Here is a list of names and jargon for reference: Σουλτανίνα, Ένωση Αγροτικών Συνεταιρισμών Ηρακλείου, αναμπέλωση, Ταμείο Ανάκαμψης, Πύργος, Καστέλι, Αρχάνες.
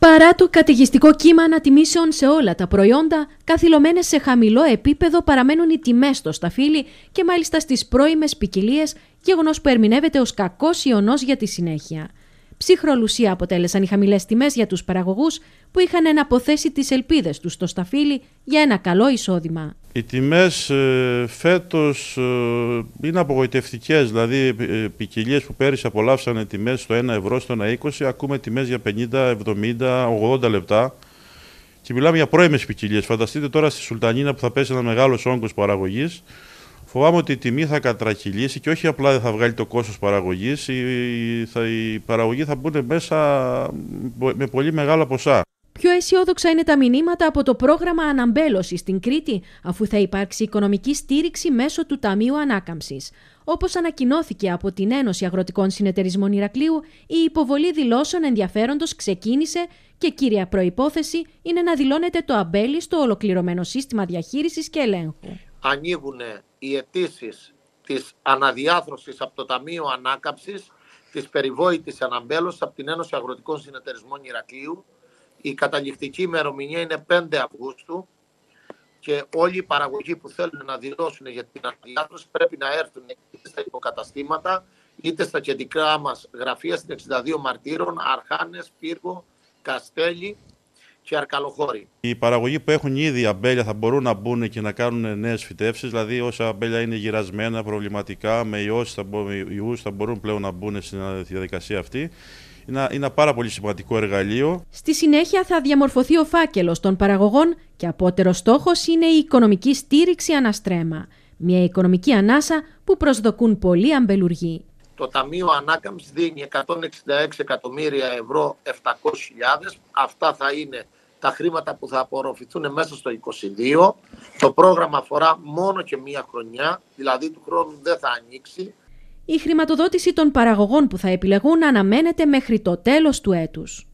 παρά το καταιγιστικό κύμα ανατιμήσεων σε όλα τα προϊόντα, καθυλωμένες σε χαμηλό επίπεδο παραμένουν οι τιμές στο σταφύλι και μάλιστα στις πρώιμες ποικιλίες, γεγονός που ερμηνεύεται ως κακός ιονός για τη συνέχεια. Ψυχρολουσία αποτέλεσαν οι χαμηλές τιμές για τους παραγωγούς που είχαν εναποθέσει τις ελπίδες τους στο σταφύλι για ένα καλό εισόδημα. Οι τιμές φέτος είναι απογοητευτικές, δηλαδή ποικιλίες που πέρυσι απολαύσανε τιμές στο 1 ευρώ, στο 1,20, ακούμε τιμές για 50, 70, 80 λεπτά και μιλάμε για πρώιμες ποικιλίες. Φανταστείτε τώρα στη Σουλτανίνα που θα πέσει ένα μεγάλος όγκος παραγωγής. Φοβάμαι ότι η τιμή θα κατρακυλήσει και όχι απλά δεν θα βγάλει το κόστος παραγωγής, οι παραγωγοί θα μπουν μέσα με πολύ μεγάλα ποσά. Πιο αισιόδοξα είναι τα μηνύματα από το πρόγραμμα αναμπέλωσης στην Κρήτη, αφού θα υπάρξει οικονομική στήριξη μέσω του Ταμείου Ανάκαμψης. Όπως ανακοινώθηκε από την Ένωση Αγροτικών Συνεταιρισμών Ηρακλείου, η υποβολή δηλώσεων ενδιαφέροντος ξεκίνησε και κύρια προϋπόθεση είναι να δηλώνεται το αμπέλι στο ολοκληρωμένο σύστημα διαχείρισης και ελέγχου. Ανοίγουν οι αιτήσεις της αναδιάθρωσης από το Ταμείο Ανάκαμψης, της περιβόητης αναμπέλωσης από την Ένωση Αγροτικών Συνεταιρισμών Ηρακλείου. Η καταληκτική ημερομηνία είναι 5 Αυγούστου και όλοι οι παραγωγοί που θέλουν να δηλώσουν για την αναδιάθρωση πρέπει να έρθουν είτε στα υποκαταστήματα είτε στα κεντρικά μας γραφεία στην 62 Μαρτύρων, Αρχάνες, Πύργο, Καστέλι. Οι παραγωγοί που έχουν ήδη αμπέλια θα μπορούν να μπουν και να κάνουν νέες φυτεύσεις, δηλαδή όσα αμπέλια είναι γυρασμένα, προβληματικά, με ιούς θα μπορούν πλέον να μπουν στην διαδικασία αυτή. Είναι ένα πάρα πολύ σημαντικό εργαλείο. Στη συνέχεια θα διαμορφωθεί ο φάκελος των παραγωγών και απότερος στόχος είναι η οικονομική στήριξη αναστρέμα. Μια οικονομική ανάσα που προσδοκούν πολλοί αμπελουργοί. Το Ταμείο Ανάκαμψης δίνει 166 εκατομμύρια ευρώ, 700.000. Αυτά θα είναι τα χρήματα που θα απορροφηθούν μέσα στο 2022. Το πρόγραμμα αφορά μόνο και μία χρονιά, δηλαδή του χρόνου δεν θα ανοίξει. Η χρηματοδότηση των παραγωγών που θα επιλεγούν αναμένεται μέχρι το τέλος του έτους.